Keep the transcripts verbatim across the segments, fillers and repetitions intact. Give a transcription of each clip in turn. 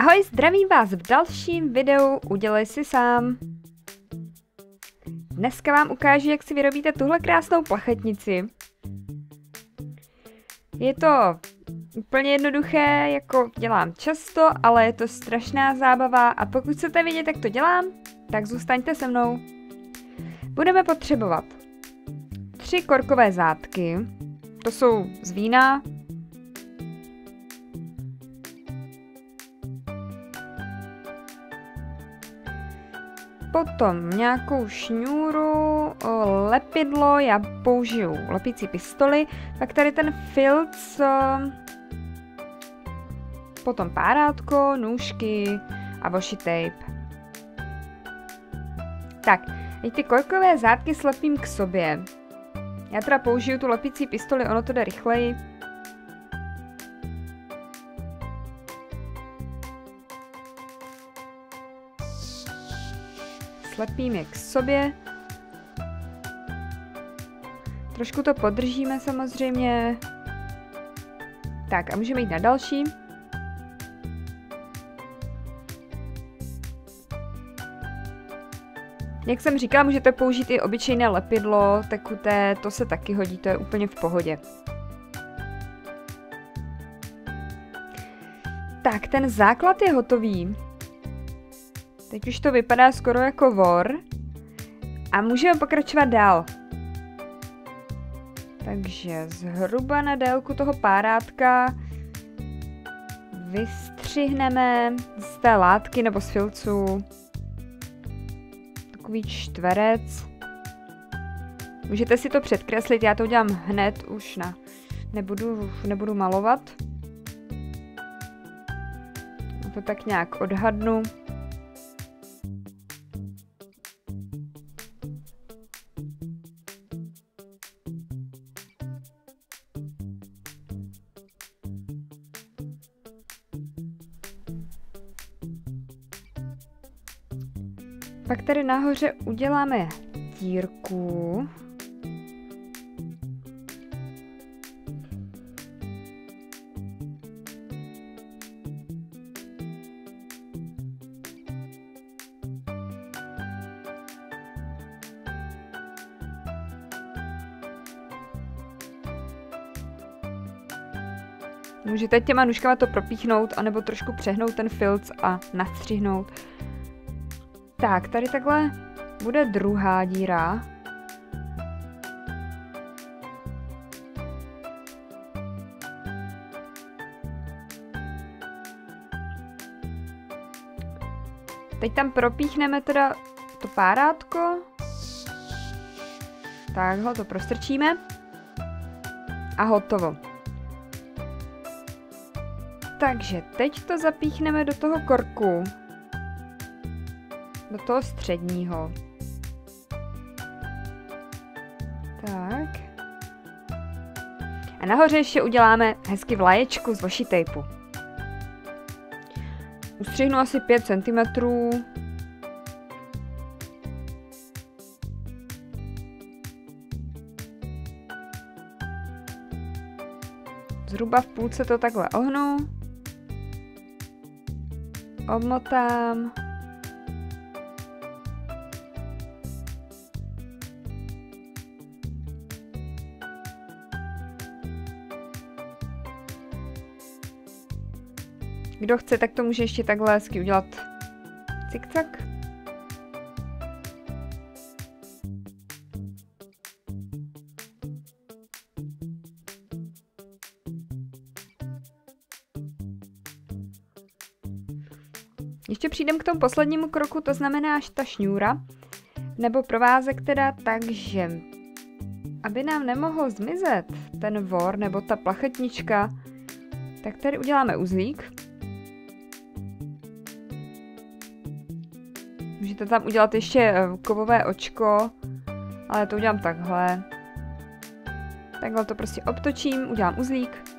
Ahoj, zdravím vás v dalším videu Udělej si sám. Dneska vám ukážu, jak si vyrobíte tuhle krásnou plachetnici. Je to úplně jednoduché, jako dělám často, ale je to strašná zábava a pokud chcete vědět, jak to dělám, tak zůstaňte se mnou. Budeme potřebovat tři korkové zátky, to jsou z vína, potom nějakou šňůru, lepidlo, já použiju lepící pistoli, pak tady ten filc, potom párátko, nůžky a washi tape. Tak, teď ty korkové zátky slepím k sobě. Já teda použiju tu lepící pistoli, ono to jde rychleji. Slepím je k sobě. Trošku to podržíme samozřejmě. Tak a můžeme jít na další. Jak jsem říkala, můžete použít i obyčejné lepidlo, tekuté, to se taky hodí, to je úplně v pohodě. Tak, ten základ je hotový. Teď už to vypadá skoro jako vor. A můžeme pokračovat dál. Takže zhruba na délku toho párátka vystřihneme z té látky nebo z filců takový čtverec. Můžete si to předkreslit, já to udělám hned, už na, nebudu, nebudu malovat. A to tak nějak odhadnu. Pak tady nahoře uděláme dírku. Můžete těma nůžkama to propíchnout, anebo trošku přehnout ten filc a nastřihnout. Tak, tady takhle bude druhá díra. Teď tam propíchneme teda to párátko. Takhle to prostrčíme. A hotovo. Takže teď to zapíchneme do toho korku. Do toho středního. Tak. A nahoře ještě uděláme hezky vlaječku z washi tapeu. Ustřihnu asi pět centimetrů. Zhruba v půlce to takhle ohnu. Obmotám. Kdo chce, tak to může ještě takhle hezky udělat cik-cak. Ještě přijdem k tomu poslednímu kroku, to znamená až ta šňůra, nebo provázek teda, takže aby nám nemohl zmizet ten vor nebo ta plachetnička, tak tady uděláme uzlík. Můžete tam udělat ještě kovové očko, ale to udělám takhle. Takhle to prostě obtočím, udělám uzlík.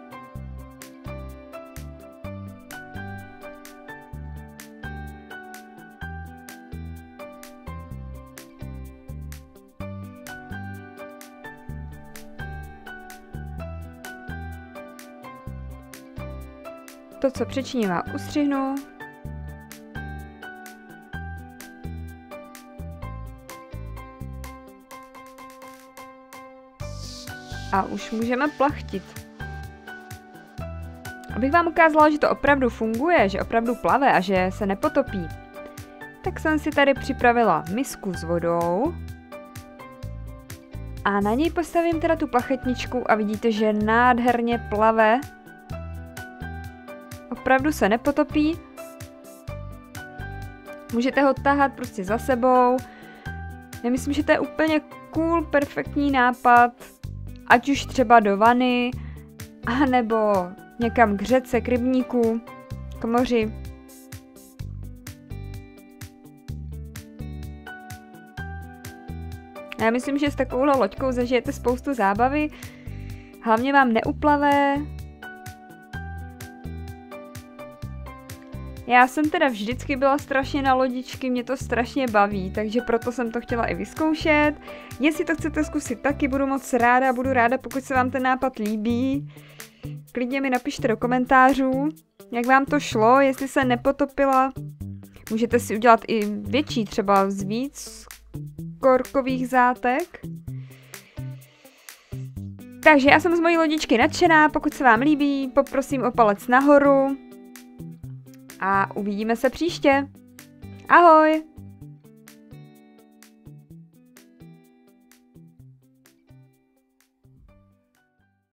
To, co přičiním, ustřihnu. A už můžeme plachtit. Abych vám ukázala, že to opravdu funguje, že opravdu plave a že se nepotopí, tak jsem si tady připravila misku s vodou. A na něj postavím teda tu plachetničku a vidíte, že nádherně plave. Opravdu se nepotopí. Můžete ho tahat prostě za sebou. Já myslím, že to je úplně cool, perfektní nápad. Ať už třeba do vany, anebo někam k řece, k rybníku, k moři. Já myslím, že s takovouhle loďkou zažijete spoustu zábavy. Hlavně vám neuplavé. Já jsem teda vždycky byla strašně na lodičky, mě to strašně baví, takže proto jsem to chtěla i vyzkoušet. Jestli to chcete zkusit taky, budu moc ráda, budu ráda, pokud se vám ten nápad líbí. Klidně mi napište do komentářů, jak vám to šlo, jestli se nepotopila. Můžete si udělat i větší, třeba z víc korkových zátek. Takže já jsem z mojí lodičky nadšená, pokud se vám líbí, poprosím o palec nahoru. A uvidíme se příště. Ahoj!